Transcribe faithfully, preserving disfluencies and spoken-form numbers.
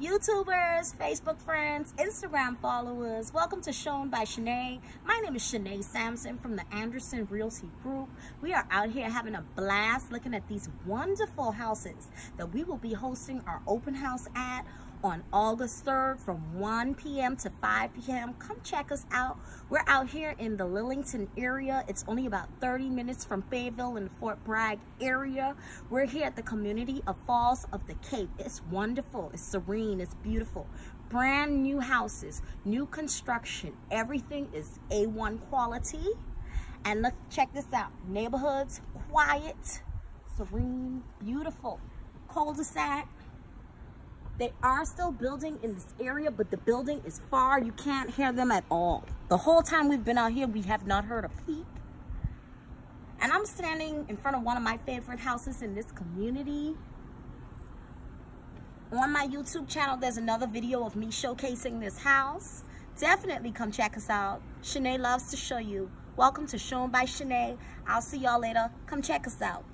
YouTubers, Facebook friends, Instagram followers, welcome to Shown by Shanee. My name is Shanee Sampson from the Anderson Realty Group. We are out here having a blast looking at these wonderful houses that we will be hosting our open house at on August third from one p m to five p m Come check us out. We're out here in the Lillington area. It's only about thirty minutes from Fayetteville in the Fort Bragg area. We're here at the community of Falls of the Cape. It's wonderful. It's serene. It's beautiful. Brand new houses, new construction. Everything is A one quality. And let's check this out. Neighborhoods, quiet, serene, beautiful. Cul-de-sac. They are still building in this area, but the building is far. You can't hear them at all. The whole time we've been out here, we have not heard a peep. And I'm standing in front of one of my favorite houses in this community. On my YouTube channel, there's another video of me showcasing this house. Definitely come check us out. Shanee loves to show you. Welcome to Shown by Shanee. I'll see y'all later. Come check us out.